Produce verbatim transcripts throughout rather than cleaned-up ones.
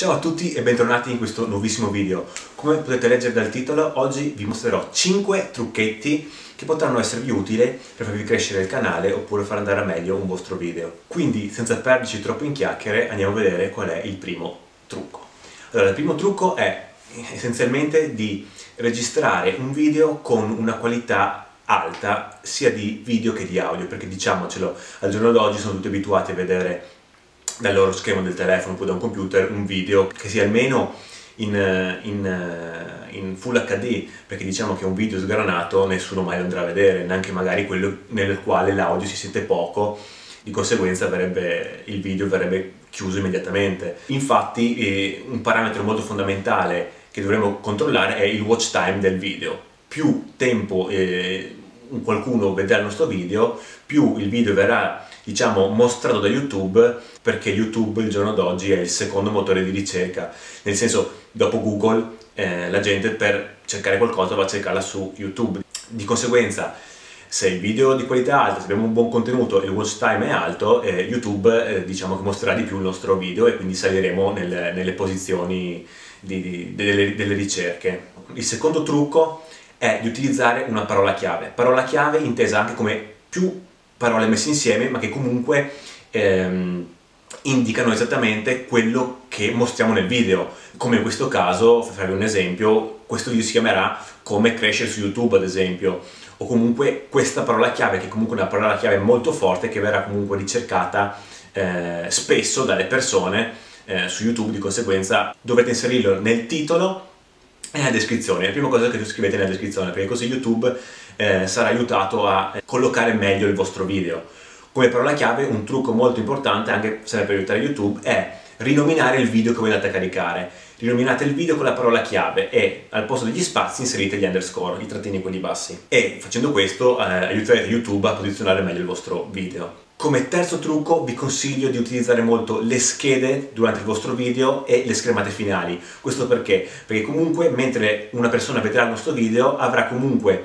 Ciao a tutti e bentornati in questo nuovissimo video. Come potete leggere dal titolo, oggi vi mostrerò cinque trucchetti che potranno esservi utili per farvi crescere il canale oppure far andare a meglio un vostro video. Quindi, senza perderci troppo in chiacchiere, andiamo a vedere qual è il primo trucco. Allora, il primo trucco è essenzialmente di registrare un video con una qualità alta sia di video che di audio, perché diciamocelo, al giorno d'oggi sono tutti abituati a vedere dal loro schermo del telefono o da un computer un video che sia almeno in, in, in full acca di, perché diciamo che un video sgranato nessuno mai lo andrà a vedere, neanche magari quello nel quale l'audio si sente poco, di conseguenza verrebbe, il video verrebbe chiuso immediatamente. Infatti eh, un parametro molto fondamentale che dovremmo controllare è il watch time del video. Più tempo eh, qualcuno vedrà il nostro video, più il video verrà, diciamo, mostrato da YouTube, perché YouTube il giorno d'oggi è il secondo motore di ricerca, nel senso, dopo Google eh, la gente per cercare qualcosa va a cercarla su YouTube. Di conseguenza, se il video è di qualità alta, se abbiamo un buon contenuto e il watch time è alto, eh, YouTube eh, diciamo che mostrerà di più il nostro video e quindi saliremo nel, nelle posizioni di, di, delle, delle ricerche. Il secondo trucco è di utilizzare una parola chiave, parola chiave intesa anche come più parole messe insieme ma che comunque ehm, indicano esattamente quello che mostriamo nel video, come in questo caso, per farvi un esempio, questo video si chiamerà come crescere su YouTube ad esempio, o comunque questa parola chiave, che è comunque una parola chiave molto forte che verrà comunque ricercata eh, spesso dalle persone eh, su YouTube, di conseguenza dovrete inserirlo nel titolo e nella descrizione. È la prima cosa che scrivete nella descrizione, perché così YouTube eh, sarà aiutato a collocare meglio il vostro video. Come parola chiave, un trucco molto importante, anche sempre per aiutare YouTube, è rinominare il video che voi andate a caricare. Rinominate il video con la parola chiave e al posto degli spazi inserite gli underscore, i trattini quelli bassi. E facendo questo eh, aiuterete YouTube a posizionare meglio il vostro video. Come terzo trucco vi consiglio di utilizzare molto le schede durante il vostro video e le schermate finali. Questo perché? Perché comunque mentre una persona vedrà il nostro video avrà comunque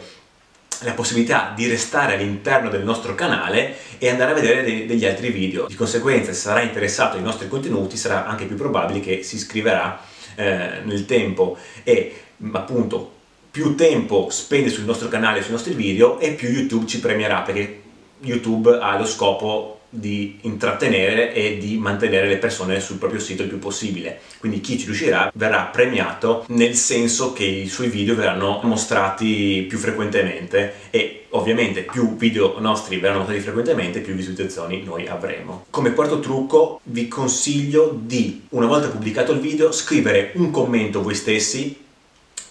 la possibilità di restare all'interno del nostro canale e andare a vedere de- degli altri video. Di conseguenza, se sarà interessato ai nostri contenuti, sarà anche più probabile che si iscriverà eh, nel tempo, e appunto più tempo spende sul nostro canale e sui nostri video e più YouTube ci premierà, perché YouTube ha lo scopo di intrattenere e di mantenere le persone sul proprio sito il più possibile. Quindi chi ci riuscirà verrà premiato, nel senso che i suoi video verranno mostrati più frequentemente e ovviamente più video nostri verranno mostrati frequentemente, più visualizzazioni noi avremo. Come quarto trucco vi consiglio di, una volta pubblicato il video, scrivere un commento voi stessi,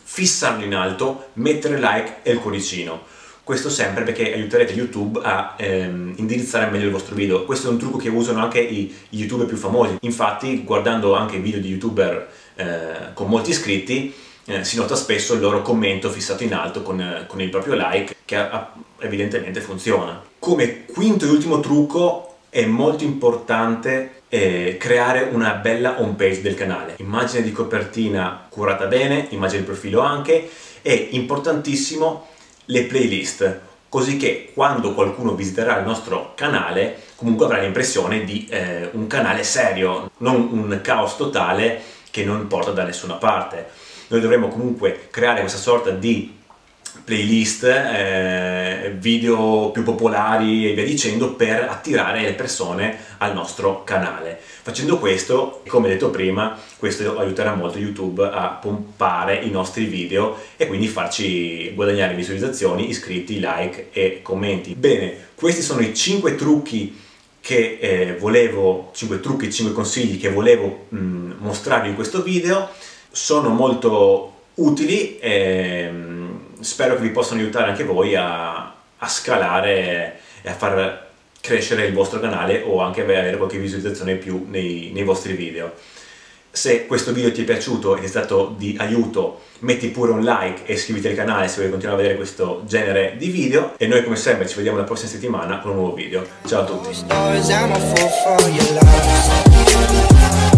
fissarlo in alto, mettere like e il cuoricino. Questo sempre perché aiuterete YouTube a ehm, indirizzare meglio il vostro video. Questo è un trucco che usano anche i YouTuber più famosi. Infatti, guardando anche video di YouTuber eh, con molti iscritti, eh, si nota spesso il loro commento fissato in alto con, eh, con il proprio like, che a, a, evidentemente funziona. Come quinto e ultimo trucco è molto importante eh, creare una bella home page del canale. Immagine di copertina curata bene, immagine di profilo anche, e importantissimo le playlist, così che quando qualcuno visiterà il nostro canale comunque avrà l'impressione di eh, un canale serio, non un caos totale che non porta da nessuna parte. Noi dovremo comunque creare questa sorta di playlist, eh, video più popolari e via dicendo, per attirare le persone al nostro canale. Facendo questo, come detto prima, questo aiuterà molto YouTube a pompare i nostri video e quindi farci guadagnare visualizzazioni, iscritti, like e commenti. Bene, questi sono i cinque trucchi che eh, volevo, cinque trucchi, cinque consigli che volevo mh, mostrarvi in questo video. Sono molto utili e spero che vi possano aiutare anche voi a, a scalare e a far crescere il vostro canale o anche avere qualche visualizzazione in più nei, nei vostri video. Se questo video ti è piaciuto ed è stato di aiuto, metti pure un like e iscriviti al canale se vuoi continuare a vedere questo genere di video, e noi come sempre ci vediamo la prossima settimana con un nuovo video. Ciao a tutti!